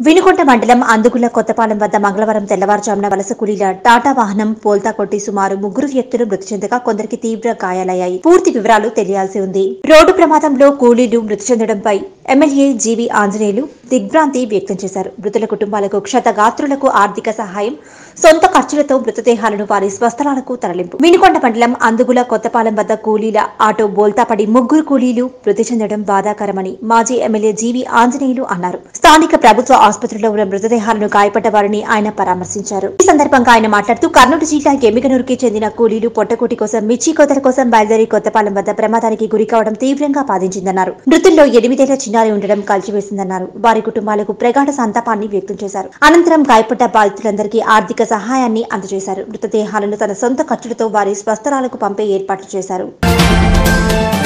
Vinukonda Mandalam, Andukula Kotapalam, but the Mangalavaram Telavar Jamna Valasakulila, Tata Vahanam, Polta Koti Sumaru, Muguru Yeturu Brichendaka, Kondarki Tibra Kayalai, Purti Vivralu Telia Sundi, Road Pramatam Lo, Kuli Dum Brichendampai, MLA, GB Anzrelu, Digbranti Victanchesar, Brutala Kutumpalaku, Shatagatulaku, Ardika Sahaim, Sonta Kachulato, Brutate Hanuparis, Vastalaku Taralimpu, Vinukonda Mandalam, Andukula Kotapalam, but the Kulila, Ato, Bolta Padi, Mugur Kulilu, Brichendam Bada Karamani, Maji, MLA, GB Anzrelu Anar, Stanika Prabutwa. Hospital of Brotherhood Kaipatavarni, Aina Paramasincharu. Sandarpankaina Matar to Karnataka, Kemikanurki, Chendina Kuli, Potakotikos, Michiko, Balzari Kotapalam, but the Pramatariki Gurikaudam, Tivrenka Padinchinaru. Dutulo Yedimita Chinari Undram cultivates in the Naru, Barikutumalaku, Pregata Santa Pani Victor Chesar. Anantram Kaipata Baltrandarki, Ardika Sahayani, and the Chesar. Dutta Hanus and Santa Katuto Varis, Pastaralaku Pampe, 8 Patu Chesaru.